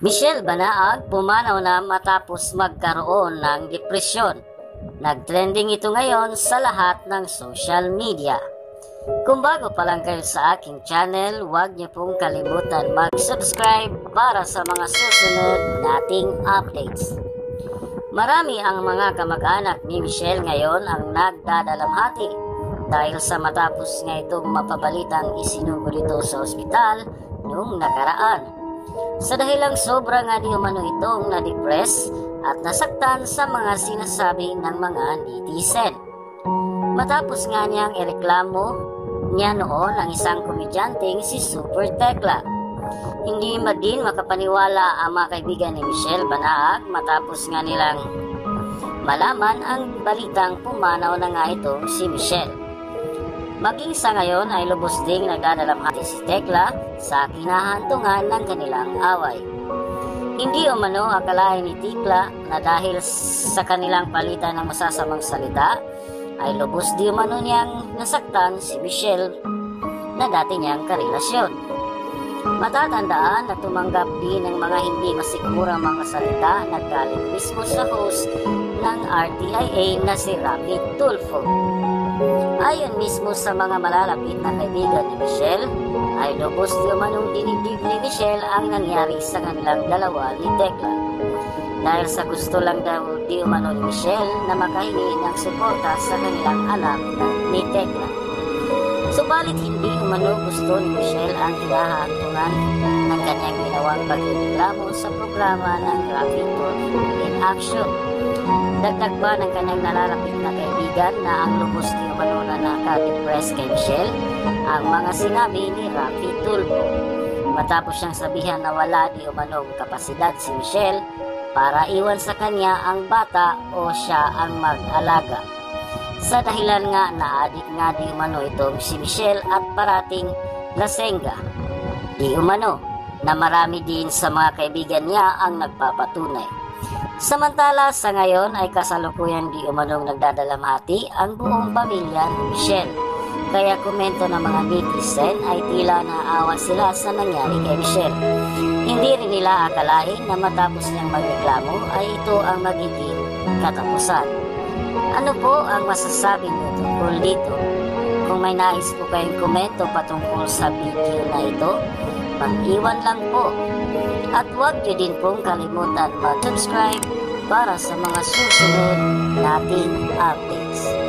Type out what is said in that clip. Michelle Banaag pumanaw na matapos magkaroon ng depresyon. Nag-trending ito ngayon sa lahat ng social media. Kung bago pa lang kayo sa aking channel, huwag niyo pong kalimutan mag-subscribe para sa mga susunod nating updates. Marami ang mga kamag-anak ni Michelle ngayon ang nagdadalamhati dahil sa matapos nga itong mapabalitang isinugo nito sa ospital noong nakaraan. Sa dahilang sobra nga di umano itong na-depress at nasaktan sa mga sinasabi ng mga netizen. Matapos nga niyang ireklamo niya noon ang isang komedyanteng si Super Tekla. Hindi magdin makapaniwala ang mga kaibigan ni Michelle Banaag matapos nga nilang malaman ang balitang pumanaw na nga itong si Michelle. Maging sa ngayon ay lubos ding nagdadalamhati si Tekla sa kinahantungan ng kanilang away. Hindi umano akalain ni Tekla na dahil sa kanilang palitan ng masasamang salita ay lubos di umano niyang nasaktan si Michelle na dati niyang karelasyon. Matatandaan na tumanggap din ng mga hindi masikurang mga salita na galing mismo sa host ng RTIA na si Raffy Tulfo. Ayon mismo sa mga malalapit na kaibigan ni Michelle, ay lubos di umanong dinibdib ni Michelle ang nangyari sa kanilang dalawa ni Tekla. Dahil sa gusto lang daw di umano ni Michelle na makahingi ng suporta sa kanilang anak ni Tekla. Subalit hindi umano gusto ni Michelle ang kinahantungan ng kanyang ginawang pagreklamo sa programa ng Raffy Tulfo in Action. Dagdag pa ng kanyang nalalapit na kaibigan na ang lubos di umano na naka-depress kay Michelle ang mga sinabi ni Raffy Tulfo matapos siyang sabihan na wala di umanong kapasidad si Michelle para iwan sa kanya ang bata o siya ang mag-alaga. Sa dahilan nga na-addict nga di umano itong si Michelle at parating lasenga di umano na marami din sa mga kaibigan niya ang nagpapatunay. Samantala sa ngayon ay kasalukuyan di umanong nagdadalamhati ang buong pamilya ni Michelle. Kaya komento ng mga netizen ay tila naawa sila sa nangyari kay Michelle. Hindi rin nila akalain na matapos niyang magreklamo ay ito ang magiging katapusan. Ano po ang masasabi niyo tungkol dito? Kung may nais po kayong komento patungkol sa video na ito, mag-iwan lang po. At huwag niyo din pong kalimutan mag-subscribe para sa mga susunod nating updates.